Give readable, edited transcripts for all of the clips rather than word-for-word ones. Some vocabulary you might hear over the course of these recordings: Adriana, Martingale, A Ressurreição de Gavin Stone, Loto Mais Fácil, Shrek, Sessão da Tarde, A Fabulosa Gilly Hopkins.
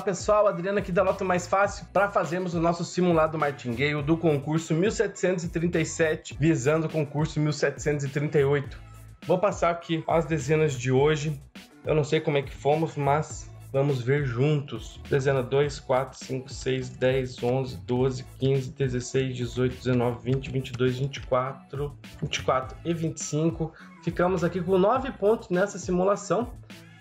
Olá pessoal, Adriana aqui da Loto Mais Fácil para fazermos o nosso simulado Martingale do concurso 1737, visando o concurso 1738. Vou passar aqui as dezenas de hoje, eu não sei como é que fomos, mas vamos ver juntos. Dezena 2, 4, 5, 6, 10, 11, 12, 15, 16, 18, 19, 20, 22, 24 e 25. Ficamos aqui com 9 pontos nessa simulação.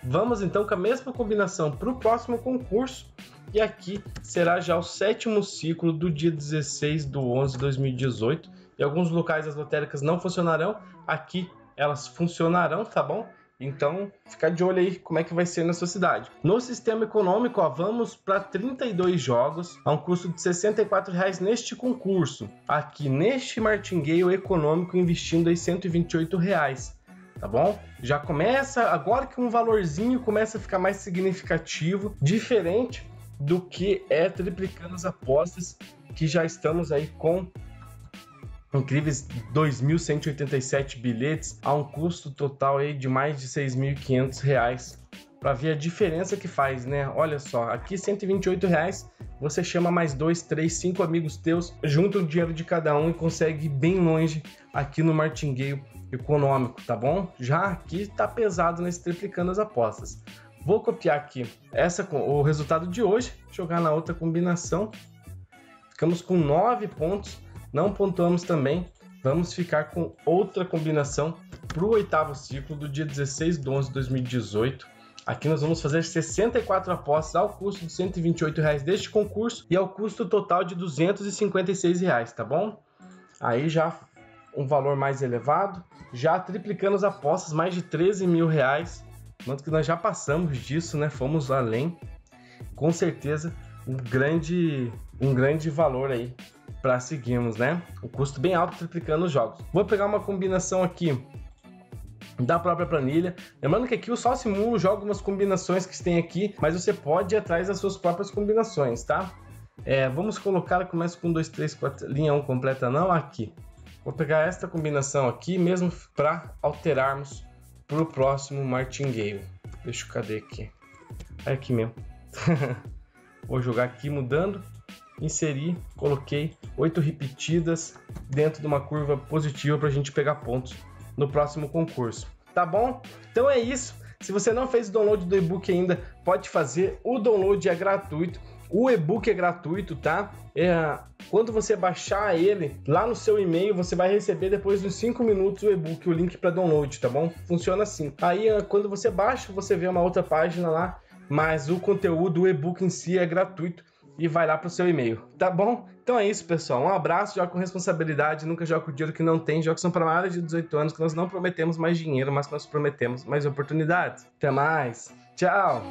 Vamos então com a mesma combinação para o próximo concurso, e aqui será já o 7º ciclo do dia 16/11/2018. Em alguns locais as lotéricas não funcionarão, aqui elas funcionarão, tá bom? Então fica de olho aí como é que vai ser na sua cidade. No sistema econômico, ó, vamos para 32 jogos a um custo de R$ 64 neste concurso. Aqui neste Martingale econômico investindo aí R$ 128. Tá bom? Já começa, agora que um valorzinho começa a ficar mais significativo, diferente do que é triplicando as apostas, que já estamos aí com incríveis 2.187 bilhetes, a um custo total aí de mais de R$ 6.500, para ver a diferença que faz, né? Olha só, aqui R$ 128, você chama mais 2, 3, 5 amigos teus, junta o dinheiro de cada um e consegue ir bem longe aqui no Martingale econômico, tá bom? Já aqui tá pesado nesse triplicando as apostas. Vou copiar aqui o resultado de hoje, jogar na outra combinação. Ficamos com 9 pontos, não pontuamos também. Vamos ficar com outra combinação para o 8º ciclo do dia 16/11/2018. Aqui nós vamos fazer 64 apostas ao custo de R$ 128 deste concurso e ao custo total de R$ 256, tá bom? Aí já um valor mais elevado, já triplicando as apostas, mais de R$ 13.000, tanto que nós já passamos disso, né? Fomos além, com certeza um grande valor aí para seguirmos, né? O custo bem alto triplicando os jogos. Vou pegar uma combinação aqui da própria planilha, lembrando que aqui eu só simulo, jogo umas combinações que tem aqui, mas você pode ir atrás das suas próprias combinações, tá? Vamos colocar, começa com 2, 3, 4, linha 1 completa não, aqui. Vou pegar esta combinação aqui mesmo para alterarmos para o próximo Martingale. Deixa eu, cadê aqui? É aqui mesmo. Vou jogar aqui mudando, inseri, coloquei 8 repetidas dentro de uma curva positiva para a gente pegar pontos no próximo concurso. Tá bom? Então é isso. Se você não fez o download do e-book ainda, pode fazer. O download é gratuito. O e-book é gratuito, tá? Quando você baixar ele lá no seu e-mail, você vai receber depois de 5 minutos o e-book, o link para download, tá bom? Funciona assim. Aí quando você baixa, você vê uma outra página lá, mas o conteúdo, o e-book em si é gratuito e vai lá para o seu e-mail, tá bom? Então é isso, pessoal. Um abraço, joga com responsabilidade, nunca joga com dinheiro que não tem, jogos são para maiores de 18 anos, que nós não prometemos mais dinheiro, mas nós prometemos mais oportunidades. Até mais. Tchau.